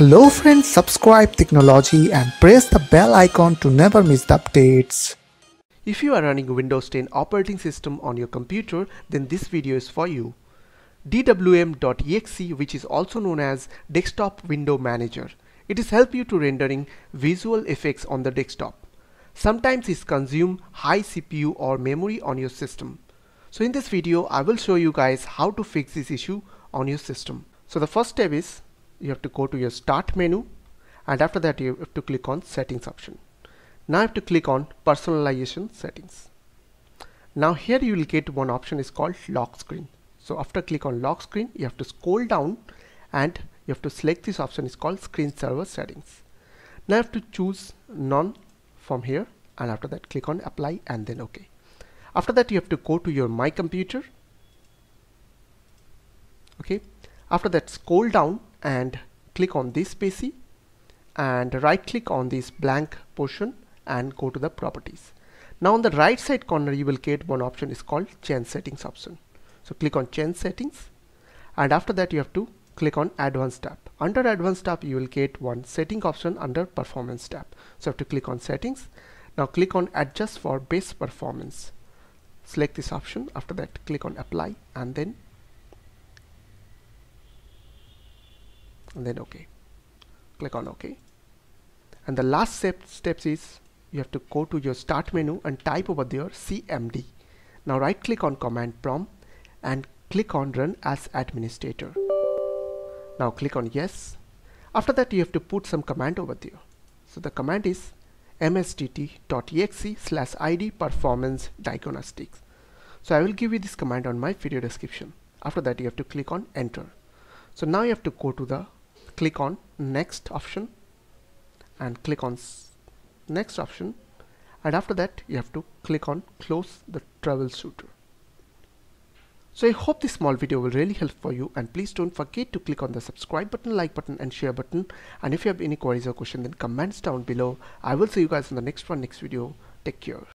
Hello friends, subscribe Technology and press the bell icon to never miss the updates. If you are running Windows 10 operating system on your computer, then this video is for you. DWM.exe, which is also known as Desktop Window Manager. It is help you to rendering visual effects on the desktop. Sometimes it consumes high CPU or memory on your system. So in this video, I will show you guys how to fix this issue on your system. So the first step is you have to go to your start menu, and after that you have to click on settings option. Now you have to click on personalization settings. Now here you will get one option is called lock screen. So after click on lock screen, you have to scroll down and you have to select this option is called screen server settings. Now you have to choose none from here, and after that click on apply and then OK. After that you have to go to your My Computer. Okay. After that scroll down and click on this PC and right click on this blank portion and go to the properties. Now on the right side corner you will get one option is called change settings option. So click on change settings, and after that you have to click on advanced tab. Under advanced tab you will get one setting option under performance tab. So you have to click on settings. Now click on adjust for best performance. Select this option, after that click on apply and then OK. Click on OK. And the last steps is you have to go to your start menu and type over there CMD. Now right click on command prompt and click on run as administrator. Now click on yes. After that you have to put some command over there. So the command is msdt.exe/id performance diagnostics. So I will give you this command on my video description. After that you have to click on enter. So now you have to go to the click on next option and click on next option, and after that you have to click on close the troubleshooter. So I hope this small video will really help for you, and please don't forget to click on the subscribe button, like button and share button, and if you have any queries or question then comments down below. I will see you guys in the next video. Take care.